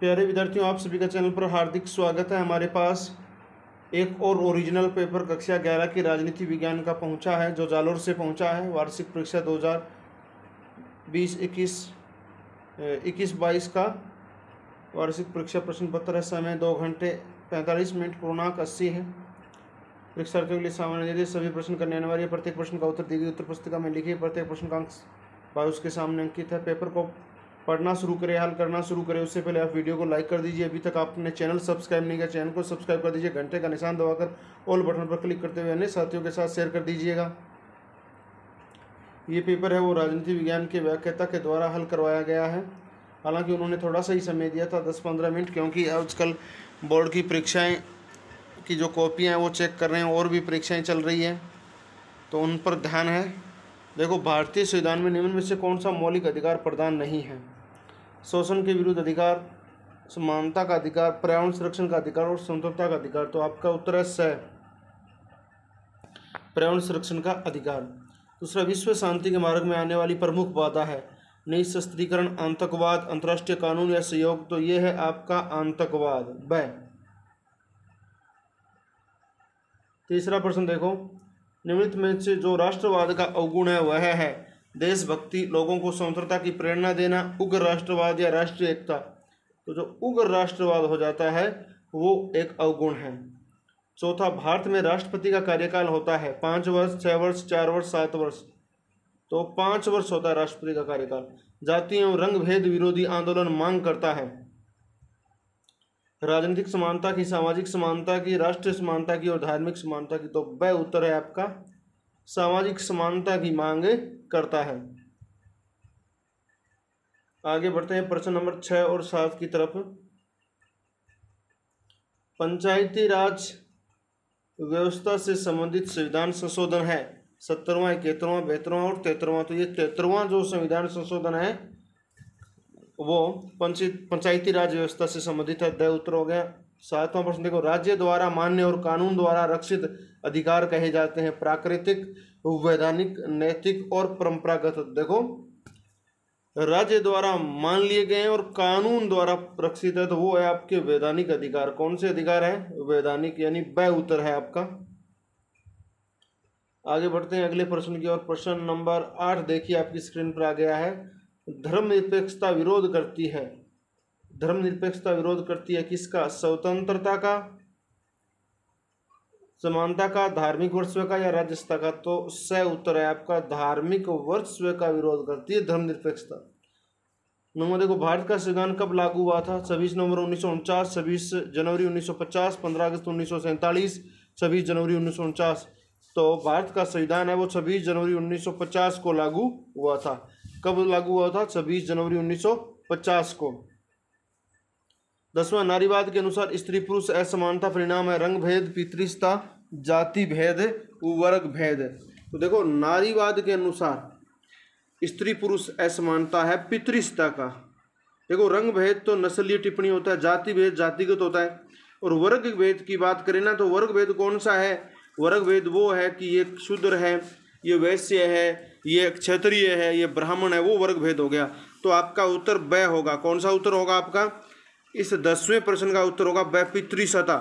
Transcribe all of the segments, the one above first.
प्यारे विद्यार्थियों, आप सभी का चैनल पर हार्दिक स्वागत है। हमारे पास एक और ओरिजिनल पेपर कक्षा 11 की राजनीति विज्ञान का पहुंचा है, जो जालोर से पहुंचा है। वार्षिक परीक्षा 2020-21 का वार्षिक परीक्षा प्रश्न पत्र है। समय 2 घंटे 45 मिनट, पूर्णांक 80 है। परीक्षार्थियों के लिए सामान्य सभी प्रश्न करने अनिवार्य। प्रत्येक प्रश्न का उत्तर दी गई उत्तर पुस्तिका में लिखिए। प्रत्येक प्रश्न का अंक भाई उसके सामने अंकित है। पेपर को पढ़ना शुरू करें, हल करना शुरू करें उससे पहले आप वीडियो को लाइक कर दीजिए। अभी तक आपने चैनल सब्सक्राइब नहीं किया, चैनल को सब्सक्राइब कर दीजिए। घंटे का निशान दबाकर ऑल बटन पर क्लिक करते हुए अन्य साथियों के साथ शेयर कर दीजिएगा। ये पेपर है वो राजनीति विज्ञान के व्याख्याता के द्वारा हल करवाया गया है। हालांकि उन्होंने थोड़ा सा ही समय दिया था, 10-15 मिनट, क्योंकि आजकल बोर्ड की परीक्षाएँ की जो कॉपियाँ हैं वो चेक कर रहे हैं, और भी परीक्षाएँ चल रही हैं, तो उन पर ध्यान है। देखो, भारतीय संविधान में निम्न में से कौन सा मौलिक अधिकार प्रदान नहीं है? शोषण के विरुद्ध अधिकार, समानता का अधिकार, पर्यावरण संरक्षण का अधिकार और स्वतंत्रता का अधिकार। तो आपका उत्तर है स, पर्यावरण संरक्षण का अधिकार। दूसरा, विश्व शांति के मार्ग में आने वाली प्रमुख बाधा है? निःशस्त्रीकरण, आतंकवाद, अंतर्राष्ट्रीय कानून या सहयोग। तो ये है आपका आतंकवाद। ब, तीसरा प्रश्न देखो, निम्नलिखित में से जो राष्ट्रवाद का अवगुण है वह है? देशभक्ति, लोगों को स्वतंत्रता की प्रेरणा देना, उग्र राष्ट्रवाद या राष्ट्रीय एकता। तो जो उग्र राष्ट्रवाद हो जाता है वो एक अवगुण है। चौथा, भारत में राष्ट्रपति का कार्यकाल होता है 5 वर्ष, 6 वर्ष, 4 वर्ष, 7 वर्ष। तो 5 वर्ष होता है राष्ट्रपति का कार्यकाल। जाति एवं रंग भेद विरोधी आंदोलन मांग करता है? राजनीतिक समानता की, सामाजिक समानता की, राष्ट्रीय समानता की और धार्मिक समानता की। तो ब उत्तर है आपका सामाजिक समानता की मांग करता है। आगे बढ़ते हैं प्रश्न नंबर 6 और 7 की तरफ। पंचायती राज व्यवस्था से संबंधित संविधान संशोधन है? 70वां, 71वां, 72वां और 73वां। तो ये 73वां जो संविधान संशोधन है वो पंचायती राज व्यवस्था से संबंधित है। द उत्तर हो गया। 7वां प्रश्न देखो, राज्य द्वारा मान्य और कानून द्वारा रक्षित अधिकार कहे जाते हैं? प्राकृतिक, वैधानिक, नैतिक और परंपरागत। देखो, राज्य द्वारा मान लिए गए और कानून द्वारा रक्षित है, तो वो है आपके वैधानिक अधिकार। कौन से अधिकार है? वैधानिक, यानी ब उत्तर है आपका। आगे बढ़ते हैं अगले प्रश्न की ओर। प्रश्न नंबर 8 देखिए, आपकी स्क्रीन पर आ गया है। धर्मनिरपेक्षता विरोध करती है? धर्मनिरपेक्षता विरोध करती है किसका? स्वतंत्रता का, समानता का, धार्मिक वर्चस्व का या राजस्व का। तो स उत्तर है आपका धार्मिक वर्चस्व का विरोध करती है धर्मनिरपेक्षता। नंबर देखो, भारत का संविधान कब लागू हुआ था? 26 नवंबर 1949, 26 जनवरी 1950, 15 अगस्त 1947, 26 जनवरी 1949। तो भारत का संविधान है वो 26 जनवरी 1950 को लागू हुआ था। कब लागू हुआ था? 26 जनवरी 1950 को। 10वां, नारीवाद के अनुसार स्त्री पुरुष असमानता परिणाम है? रंग भेद, पितृसत्ता, जाति भेद, वर्ग भेद। तो देखो, नारीवाद के अनुसार स्त्री पुरुष असमानता है पितृसत्ता का। देखो, रंग भेद तो नस्लीय टिप्पणी होता है, जाति भेद जातिगत होता है, और वर्ग भेद की बात करें ना, तो वर्ग भेद कौन सा है? वर्ग भेद वो है कि ये शूद्र है, ये वैश्य है, ये क्षत्रिय है, ये ब्राह्मण है, वो वर्ग भेद हो गया। तो आपका उत्तर ब होगा। कौन सा उत्तर होगा आपका? इस 10वें प्रश्न का उत्तर होगा ब, पितृसत्ता।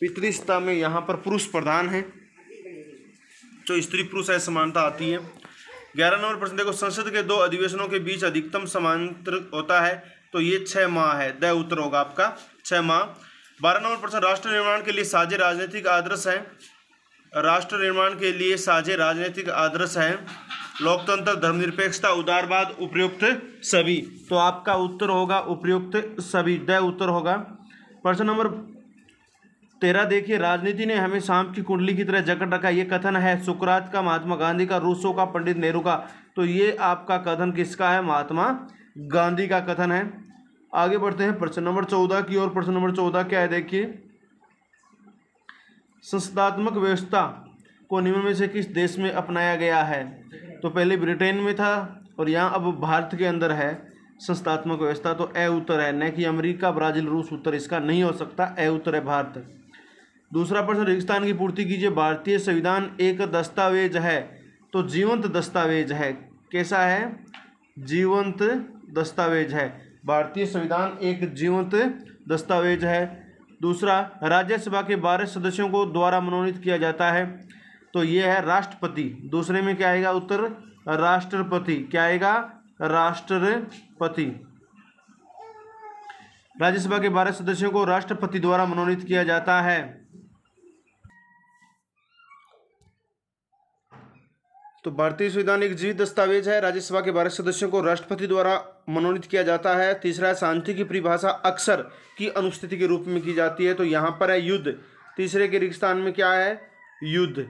पितृसत्ता में यहाँ पर पुरुष प्रधान है, जो स्त्री पुरुष असमानता आती है। 11 नंबर प्रश्न देखो, संसद के 2 अधिवेशनों के बीच अधिकतम समांतर होता है? तो ये 6 माह है। द उत्तर होगा आपका 6 माह। 12 नंबर प्रश्न, राष्ट्र निर्माण के लिए साझे राजनीतिक आदर्श है? राष्ट्र निर्माण के लिए साझे राजनीतिक आदर्श है? लोकतंत्र, धर्मनिरपेक्षता, उदारवाद, उपयुक्त सभी। तो आपका उत्तर होगा उपयुक्त सभी। द उत्तर होगा। प्रश्न नंबर 13 देखिए, राजनीति ने हमें सांप की कुंडली की तरह जकड़ रखा, ये कथन है? सुकरात का, महात्मा गांधी का, रूसो का, पंडित नेहरू का। तो ये आपका कथन किसका है? महात्मा गांधी का कथन है। आगे बढ़ते हैं प्रश्न नंबर 14 की ओर। प्रश्न नंबर 14 क्या है देखिए, संस्थात्मक व्यवस्था को निम्न में से किस देश में अपनाया गया है? तो पहले ब्रिटेन में था और यहाँ अब भारत के अंदर है संस्थात्मक व्यवस्था। तो ए उत्तर है, न कि अमेरिका, ब्राज़ील, रूस उत्तर इसका नहीं हो सकता। ए उत्तर है भारत। दूसरा प्रश्न, रेगिस्तान की पूर्ति कीजिए। भारतीय संविधान एक दस्तावेज है? तो जीवंत दस्तावेज है। कैसा है? जीवंत दस्तावेज है। भारतीय संविधान एक जीवंत दस्तावेज है। दूसरा, राज्यसभा के 12 सदस्यों को द्वारा मनोनीत किया जाता है, तो ये है राष्ट्रपति। दूसरे में क्या आएगा उत्तर, राष्ट्रपति। क्या आएगा, राष्ट्रपति। राज्यसभा के 12 सदस्यों को राष्ट्रपति द्वारा मनोनीत किया जाता है। तो भारतीय संविधान एक जीवित दस्तावेज है, राज्यसभा के 12 सदस्यों को राष्ट्रपति द्वारा मनोनीत किया जाता है। तीसरा, शांति की परिभाषा अक्सर की अनुपस्थिति के रूप में की जाती है, तो यहाँ पर है युद्ध। तीसरे के रिक्त स्थान में क्या है, युद्ध।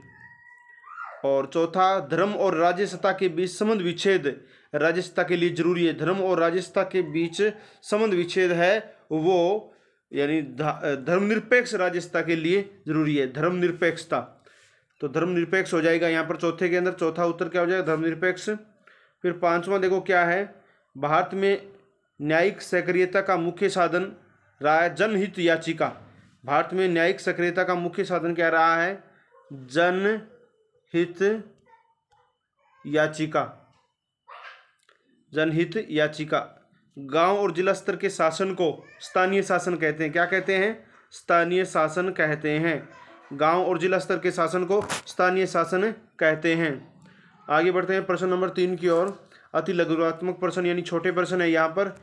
और चौथा, धर्म और राज्य सत्ता के बीच संबंध विच्छेद राज्य सत्ता के लिए जरूरी है। धर्म और राज्य सत्ता के बीच संबंध विच्छेद है वो यानी धर्मनिरपेक्ष राज्य सत्ता के लिए जरूरी है, धर्मनिरपेक्षता। तो धर्मनिरपेक्ष हो जाएगा यहाँ पर चौथे के अंदर। चौथा उत्तर क्या हो जाएगा, धर्मनिरपेक्ष। फिर पांचवा देखो क्या है, भारत में न्यायिक सक्रियता का मुख्य साधन रहा है जनहित याचिका। भारत में न्यायिक सक्रियता का मुख्य साधन क्या रहा है, जनहित याचिका। जनहित याचिका। गांव और जिला स्तर के शासन को स्थानीय शासन कहते हैं। क्या कहते हैं, स्थानीय शासन कहते हैं। गांव और जिला स्तर के शासन को स्थानीय शासन कहते हैं। आगे बढ़ते हैं प्रश्न नंबर 3 की ओर। अति लघुत्तमात्मक प्रश्न यानी छोटे प्रश्न है। यहाँ पर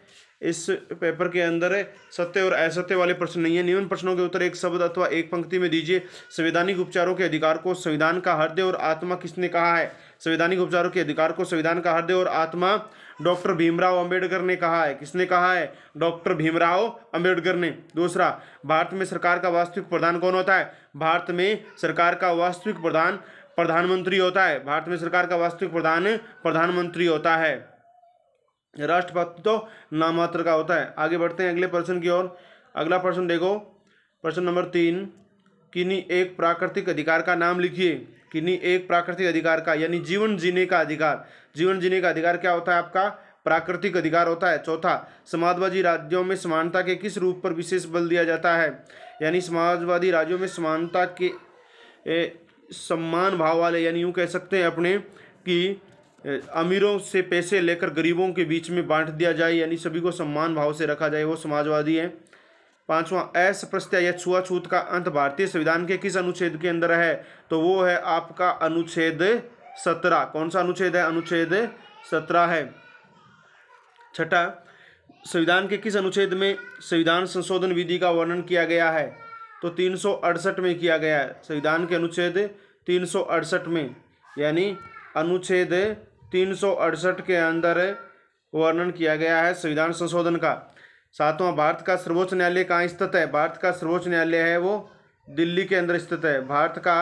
इस पेपर के अंदर सत्य और असत्य वाले प्रश्न नहीं है। निम्न प्रश्नों के उत्तर एक शब्द अथवा एक पंक्ति में दीजिए। संवैधानिक उपचारों के अधिकार को संविधान का हृदय और आत्मा किसने कहा है? संवैधानिक उपचारों के अधिकार को संविधान का हृदय और आत्मा डॉक्टर भीमराव अंबेडकर ने कहा है। किसने कहा है, डॉक्टर भीमराव अंबेडकर ने। दूसरा, भारत में सरकार का वास्तविक प्रधान कौन होता है? भारत में सरकार का वास्तविक प्रधान प्रधानमंत्री होता है। भारत में सरकार का वास्तविक प्रधान प्रधानमंत्री होता है। राष्ट्रपति तो नाममात्र का होता है। आगे बढ़ते हैं अगले प्रश्न की ओर। अगला प्रश्न देखो, प्रश्न नंबर 3, किन्हीं एक प्राकृतिक अधिकार का नाम लिखिए। किन्हीं एक प्राकृतिक अधिकार का यानी जीवन जीने का अधिकार। जीवन जीने का अधिकार क्या होता है, आपका प्राकृतिक अधिकार होता है। चौथा, समाजवादी राज्यों में समानता के किस रूप पर विशेष बल दिया जाता है? यानी समाजवादी राज्यों में समानता के सम्मान भाव वाले, यानी यूँ कह सकते हैं अपने कि अमीरों से पैसे लेकर गरीबों के बीच में बांट दिया जाए, यानी सभी को सम्मान भाव से रखा जाए, वो समाजवादी है। पांचवा, अस्पृश्यता या छुआछूत का अंत भारतीय संविधान के किस अनुच्छेद के अंदर है? तो वो है आपका अनुच्छेद 17। कौन सा अनुच्छेद है? अनुच्छेद 17 है। छठा, संविधान के किस अनुच्छेद में संविधान संशोधन विधि का वर्णन किया गया है? तो 368 में किया गया है। संविधान के अनुच्छेद 368 में, यानी अनुच्छेद 368 के अंदर वर्णन किया गया है संविधान संशोधन का। सातवां, भारत का सर्वोच्च न्यायालय कहाँ स्थित है? भारत का सर्वोच्च न्यायालय है वो दिल्ली के अंदर स्थित है। भारत का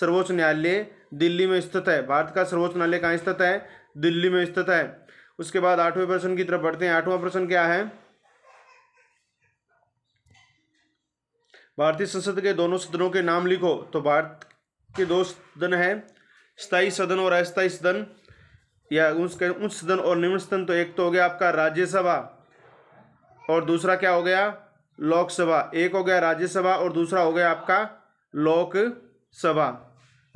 सर्वोच्च न्यायालय दिल्ली में स्थित है। भारत का सर्वोच्च न्यायालय कहाँ स्थित है? दिल्ली में स्थित है। उसके बाद आठवें प्रश्न की तरफ बढ़ते हैं। आठवां प्रश्न क्या है, भारतीय संसद के दोनों सदनों के नाम लिखो। तो भारत के 2 सदन हैं, स्थायी सदन और अस्थायी सदन, या उच्च सदन और निम्न सदन। तो एक तो हो गया आपका राज्यसभा और दूसरा क्या हो गया, लोकसभा। एक हो गया राज्यसभा और दूसरा हो गया आपका लोकसभा।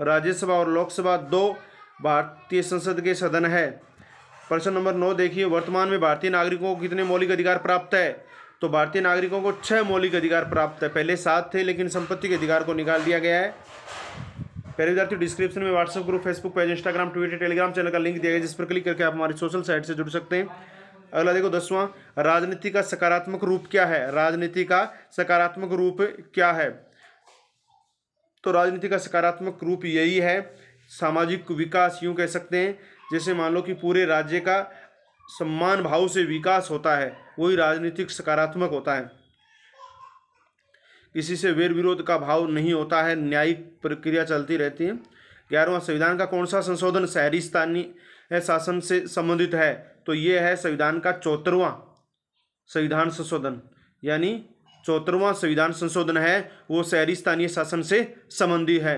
राज्यसभा और लोकसभा 2 भारतीय संसद के सदन है। प्रश्न नंबर 9 देखिए, वर्तमान में भारतीय नागरिकों को कितने मौलिक अधिकार प्राप्त है? तो भारतीय नागरिकों को 6 मौलिक अधिकार प्राप्त है। पहले 7 थे, लेकिन संपत्ति के अधिकार को निकाल दिया गया है। पहले विद्यार्थी डिस्क्रिप्शन में WhatsApp group, Facebook page, Instagram, Twitter, Telegram channel का लिंक दिया गया, जिस पर क्लिक करके आप हमारी सोशल साइट से जुड़ सकते हैं। अगला देखो 10वां, राजनीति का सकारात्मक रूप क्या है? राजनीति का सकारात्मक रूप क्या है? तो राजनीति का सकारात्मक रूप यही है सामाजिक विकास, यूँ कह सकते हैं। जैसे मान लो कि पूरे राज्य का सम्मान भाव से विकास होता है, वही राजनीतिक सकारात्मक होता है। किसी से वैर विरोध का भाव नहीं होता है, न्यायिक प्रक्रिया चलती रहती है। 11वां, संविधान का कौन सा संशोधन शहरी स्थानीय शासन से संबंधित है? तो ये है संविधान का 74वां संविधान संशोधन, यानी 74वां संविधान संशोधन है वो शहरी स्थानीय शासन से संबंधित है।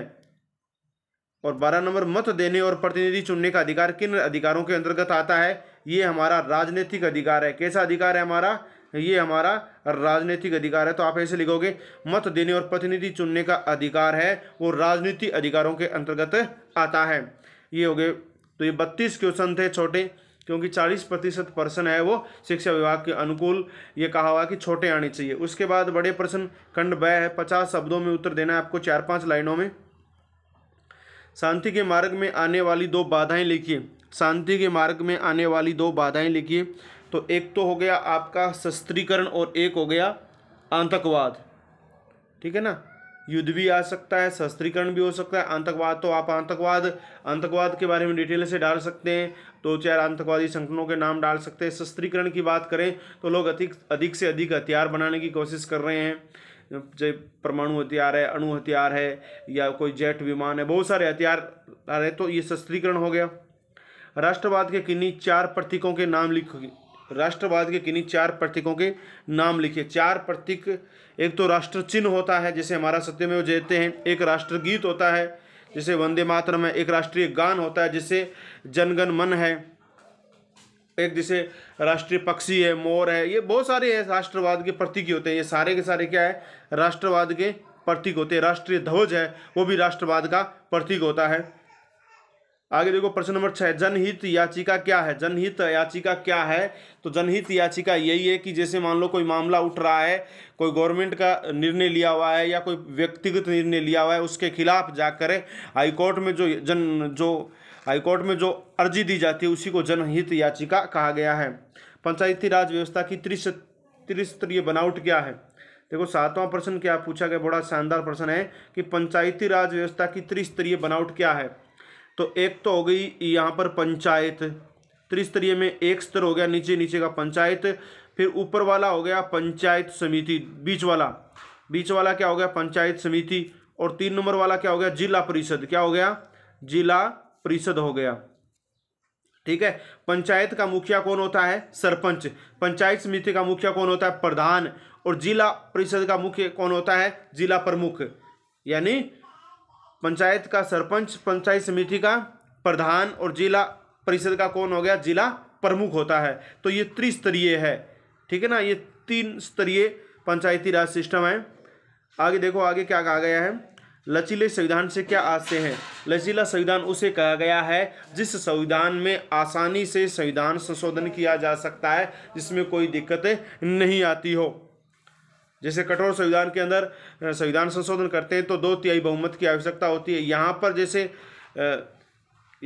और 12 नंबर, मत देने और प्रतिनिधि चुनने का अधिकार किन अधिकारों के अंतर्गत आता है? ये हमारा राजनीतिक अधिकार है। कैसा अधिकार है हमारा? ये हमारा राजनीतिक अधिकार है। तो आप ऐसे लिखोगे, मत देने और प्रतिनिधि चुनने का अधिकार है वो राजनीतिक अधिकारों के अंतर्गत आता है। ये हो गए, तो ये 32 क्वेश्चन थे छोटे। क्योंकि 40% प्रश्न है वो शिक्षा विभाग के अनुकूल ये कहा हुआ कि छोटे आने चाहिए। उसके बाद बड़े प्रश्न खंड ब है, 50 शब्दों में उत्तर देना है आपको, 4-5 लाइनों में। शांति के मार्ग में आने वाली दो बाधाएं लिखिए, शांति के मार्ग में आने वाली दो बाधाएं लिखिए। तो एक तो हो गया आपका शस्त्रीकरण और एक हो गया आतंकवाद, ठीक है ना। युद्ध भी आ सकता है, शस्त्रीकरण भी हो सकता है, आतंकवाद। तो आप आतंकवाद के बारे में डिटेल से डाल सकते हैं, 2-4 आतंकवादी संगठनों के नाम डाल सकते हैं। शस्त्रीकरण की बात करें तो लोग अधिक से अधिक हथियार बनाने की कोशिश कर रहे हैं, जो परमाणु हथियार है, अणु हथियार है, या कोई जेट विमान है, बहुत सारे हथियार आ रहे। तो ये शस्त्रीकरण हो गया। राष्ट्रवाद के किन्हीं 4 प्रतीकों के नाम लिखिए, राष्ट्रवाद के किन्हीं 4 प्रतीकों के नाम लिखिए। 4 प्रतीक, एक तो राष्ट्र चिन्ह होता है जैसे हमारा सत्यमेव जयते हैं, एक राष्ट्रगीत होता है जैसे वंदे मातरम है, एक राष्ट्रीय गान होता है जैसे जनगण मन है, एक जैसे राष्ट्रीय पक्षी है, मोर है। ये बहुत सारे राष्ट्रवाद के प्रतीक होते हैं, ये सारे के सारे क्या है, राष्ट्रवाद के प्रतीक होते हैं। राष्ट्रीय ध्वज है वो भी राष्ट्रवाद का प्रतीक होता है। आगे देखो प्रश्न नंबर 6, जनहित याचिका क्या है, जनहित याचिका क्या है। तो जनहित याचिका यही है कि जैसे मान लो कोई मामला उठ रहा है, कोई गवर्नमेंट का निर्णय लिया हुआ है या कोई व्यक्तिगत निर्णय लिया हुआ है, उसके खिलाफ जाकर हाईकोर्ट में जो अर्जी दी जाती है उसी को जनहित याचिका कहा गया है। पंचायती राज व्यवस्था की त्रिस्तरीय बनावट क्या है। देखो 7वां प्रश्न क्या पूछा गया, बड़ा शानदार प्रश्न है कि पंचायती राज व्यवस्था की त्रिस्तरीय बनावट क्या है। तो एक तो हो गई यहाँ पर पंचायत, त्रिस्तरीय में एक स्तर हो गया नीचे का पंचायत, फिर ऊपर वाला हो गया पंचायत समिति, बीच वाला क्या हो गया पंचायत समिति, और 3 नंबर वाला क्या हो गया जिला परिषद, क्या हो गया जिला परिषद हो गया, ठीक है। पंचायत का मुखिया कौन होता है, सरपंच। पंचायत समिति का मुखिया कौन होता है, प्रधान। और जिला परिषद का मुखिया कौन होता है, जिला प्रमुख। यानी पंचायत का सरपंच, पंचायत समिति का प्रधान और जिला परिषद का कौन हो गया, जिला प्रमुख होता है। तो ये त्रिस्तरीय है, ठीक है ना। ये 3 स्तरीय पंचायती राज सिस्टम है। आगे देखो आगे क्या कहा गया है, लचीले संविधान से क्या आशय है। लचीला संविधान उसे कहा गया है जिस संविधान में आसानी से संविधान संशोधन किया जा सकता है, जिसमें कोई दिक्कतें नहीं आती हो। जैसे कठोर संविधान के अंदर संविधान संशोधन करते हैं तो 2/3 बहुमत की आवश्यकता होती है, यहाँ पर जैसे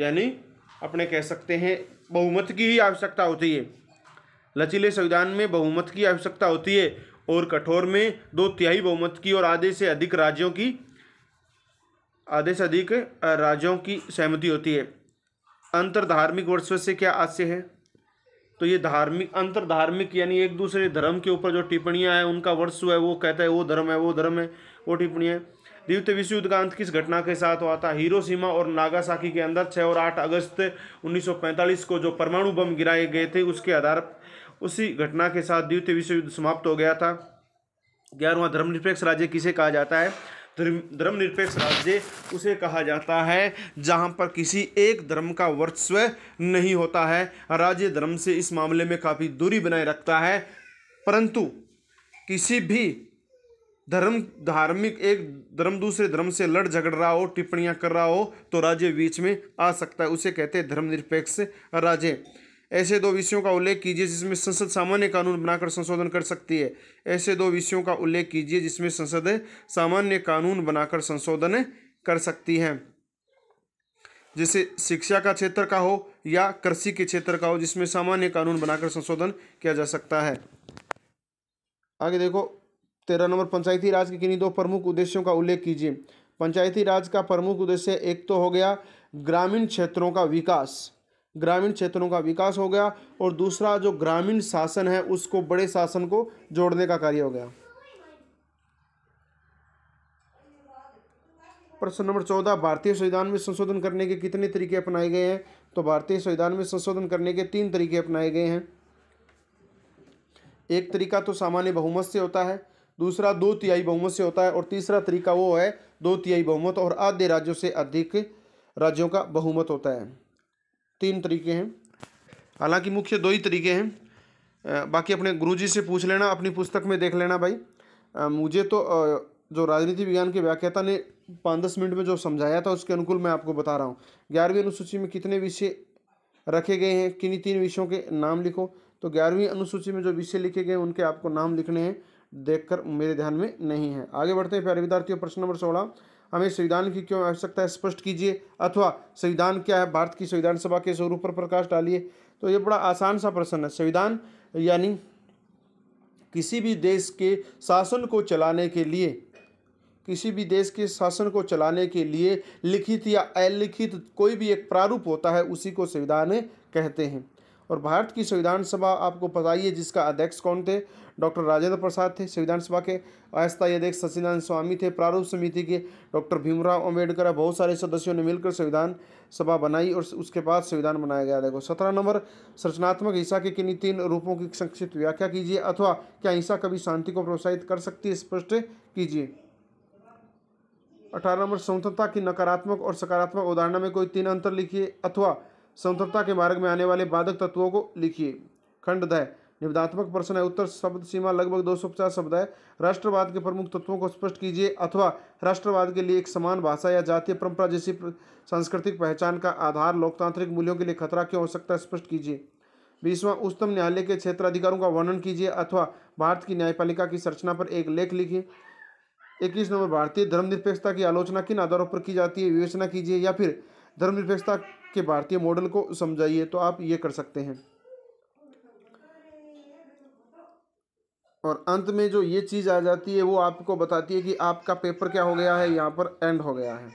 यानी अपने कह सकते हैं बहुमत की ही आवश्यकता होती है। लचीले संविधान में बहुमत की आवश्यकता होती है और कठोर में 2/3 बहुमत की और आधे से अधिक राज्यों की सहमति होती है। अंतर्धार्मिक वर्चस्व से क्या आशय है। तो ये अंतर्धार्मिक यानी एक दूसरे धर्म के ऊपर जो टिप्पणियां हैं उनका वर्चस्व है, वो कहता है वो धर्म है, वो टिप्पणियाँ। द्वितीय विश्व युद्ध का अंत किस घटना के साथ हुआ था। हिरोशिमा और नागासाकी के अंदर 6 और 8 अगस्त 1945 को जो परमाणु बम गिराए गए थे उसके आधार उसी घटना के साथ द्वितीय विश्व युद्ध समाप्त हो गया था। 11वां धर्मनिरपेक्ष राज्य किसे कहा जाता है। धर्मनिरपेक्ष राज्य उसे कहा जाता है जहाँ पर किसी एक धर्म का वर्चस्व नहीं होता है। राज्य धर्म से इस मामले में काफ़ी दूरी बनाए रखता है, परंतु किसी भी एक धर्म दूसरे धर्म से लड़ झगड़ रहा हो, टिप्पणियाँ कर रहा हो तो राज्य बीच में आ सकता है, उसे कहते हैं धर्मनिरपेक्ष राज्य। ऐसे 2 विषयों का उल्लेख कीजिए जिसमें संसद सामान्य कानून बनाकर संशोधन कर सकती है। ऐसे 2 विषयों का उल्लेख कीजिए जिसमें संसद सामान्य कानून बनाकर संशोधन कर सकती है। जैसे शिक्षा का क्षेत्र का हो या कृषि के क्षेत्र का हो, जिसमें सामान्य कानून बनाकर संशोधन किया जा सकता है। आगे देखो 13 नंबर, पंचायती राज के किन्हीं 2 प्रमुख उद्देश्यों का उल्लेख कीजिए। पंचायती राज का प्रमुख उद्देश्य एक तो हो गया ग्रामीण क्षेत्रों का विकास, ग्रामीण क्षेत्रों का विकास हो गया, और दूसरा जो ग्रामीण शासन है उसको बड़े शासन को जोड़ने का कार्य हो गया। प्रश्न नंबर 14, भारतीय संविधान में संशोधन करने के कितने तरीके अपनाए गए हैं। तो भारतीय संविधान में संशोधन करने के 3 तरीके अपनाए गए हैं। एक तरीका तो सामान्य बहुमत से होता है, दूसरा 2/3 बहुमत से होता है, और तीसरा तरीका वो है 2/3 बहुमत और आधे राज्यों से अधिक राज्यों का बहुमत होता है। 3 तरीके हैं, हालांकि मुख्य 2 ही तरीके हैं। बाकी अपने गुरुजी से पूछ लेना, अपनी पुस्तक में देख लेना भाई। मुझे तो जो राजनीति विज्ञान के व्याख्याता ने 5-10 मिनट में जो समझाया था उसके अनुकूल मैं आपको बता रहा हूँ। 11वीं अनुसूची में कितने विषय रखे गए हैं। किन्हीं तीन विषयों के नाम लिखो। तो 11वीं अनुसूची में जो विषय लिखे गए उनके आपको नाम लिखने हैं, देखकर मेरे ध्यान में नहीं है। आगे बढ़ते हैं प्यारे विद्यार्थियों। प्रश्न नंबर 16, हमें संविधान की क्यों आवश्यकता है स्पष्ट कीजिए अथवा संविधान क्या है, भारत की संविधान सभा के स्वरूप पर प्रकाश डालिए। तो ये बड़ा आसान सा प्रश्न है। संविधान यानी किसी भी देश के शासन को चलाने के लिए, किसी भी देश के शासन को चलाने के लिए लिखित या अलिखित कोई भी एक प्रारूप होता है, उसी को संविधान कहते हैं। और भारत की संविधान सभा आपको पता ही है, जिसका अध्यक्ष कौन थे, डॉक्टर राजेंद्र प्रसाद थे। संविधान सभा के अस्थायी अध्यक्ष सच्चिदानंद स्वामी थे। प्रारूप समिति के डॉक्टर भीमराव अम्बेडकर, बहुत सारे सदस्यों ने मिलकर संविधान सभा बनाई और उसके बाद संविधान बनाया गया। देखो 17 नंबर, संरचनात्मक हिंसा के किन्हीं तीन रूपों की संक्षिप्त व्याख्या कीजिए अथवा क्या हिंसा कभी शांति को प्रोत्साहित कर सकती है, स्पष्ट कीजिए। 18 नंबर, स्वतंत्रता की नकारात्मक और सकारात्मक उदाहरण में कोई तीन अंतर लिखिए अथवा स्वतंत्रता के मार्ग में आने वाले बाधक तत्वों को लिखिए। खंड द निबंधात्मक प्रश्न है। उत्तर शब्द सीमा लगभग 250 शब्द है। राष्ट्रवाद के प्रमुख तत्वों को स्पष्ट कीजिए अथवा राष्ट्रवाद के लिए एक समान भाषा या जातीय परंपरा जैसी सांस्कृतिक पहचान का आधार लोकतांत्रिक मूल्यों के लिए खतरा क्यों हो सकता है, स्पष्ट कीजिए। 20वां, उच्चतम न्यायालय के क्षेत्राधिकारों का वर्णन कीजिए अथवा भारत की न्यायपालिका की संरचना पर एक लेख लिखिए। 21 नंबर, भारतीय धर्मनिरपेक्षता की आलोचना किन आधारों पर की जाती है, विवेचना कीजिए या फिर धर्मनिरपेक्षता के भारतीय मॉडल को समझाइए। तो आप ये कर सकते हैं। और अंत में जो ये चीज़ आ जाती है वो आपको बताती है कि आपका पेपर क्या हो गया है, यहाँ पर एंड हो गया है।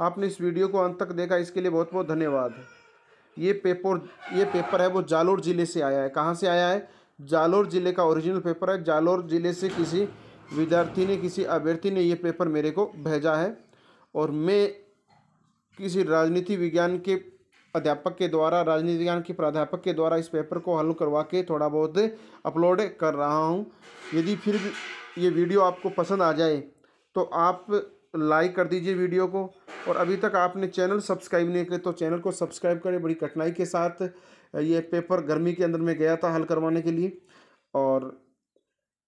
आपने इस वीडियो को अंत तक देखा, इसके लिए बहुत बहुत धन्यवाद। ये पेपर है वो जालोर ज़िले से आया है। कहाँ से आया है? जालोर ज़िले का ओरिजिनल पेपर है। जालोर ज़िले से किसी विद्यार्थी ने, किसी अभ्यर्थी ने ये पेपर मेरे को भेजा है और मैं किसी राजनीति विज्ञान के अध्यापक के द्वारा, राजनीति विज्ञान के प्राध्यापक के द्वारा इस पेपर को हल करवा के थोड़ा बहुत अपलोड कर रहा हूँ। यदि फिर भी ये वीडियो आपको पसंद आ जाए तो आप लाइक कर दीजिए वीडियो को। और अभी तक आपने चैनल सब्सक्राइब नहीं किया तो चैनल को सब्सक्राइब करें। बड़ी कठिनाई के साथ ये पेपर गर्मी के अंदर में गया था हल करवाने के लिए। और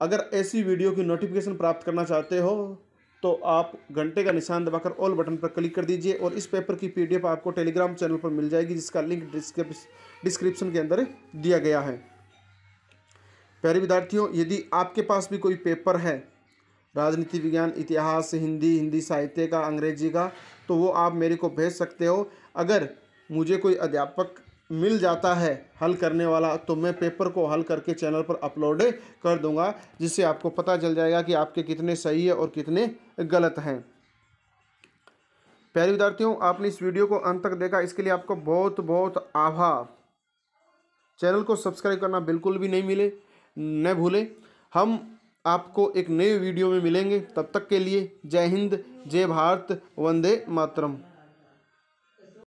अगर ऐसी वीडियो की नोटिफिकेशन प्राप्त करना चाहते हो तो आप घंटे का निशान दबाकर ऑल बटन पर क्लिक कर दीजिए। और इस पेपर की PDF आपको टेलीग्राम चैनल पर मिल जाएगी, जिसका लिंक डिस्क्रिप्शन के अंदर दिया गया है। प्यारे विद्यार्थियों, यदि आपके पास भी कोई पेपर है राजनीति विज्ञान, इतिहास, हिंदी साहित्य का, अंग्रेजी का, तो वो आप मेरे को भेज सकते हो। अगर मुझे कोई अध्यापक मिल जाता है हल करने वाला तो मैं पेपर को हल करके चैनल पर अपलोड कर दूंगा, जिससे आपको पता चल जाएगा कि आपके कितने सही है और कितने गलत हैं। प्यारे विद्यार्थियों, आपने इस वीडियो को अंत तक देखा, इसके लिए आपको बहुत बहुत आभार। चैनल को सब्सक्राइब करना बिल्कुल भी न भूलें। हम आपको एक नए वीडियो में मिलेंगे, तब तक के लिए जय हिंद, जय भारत, वंदे मातरम।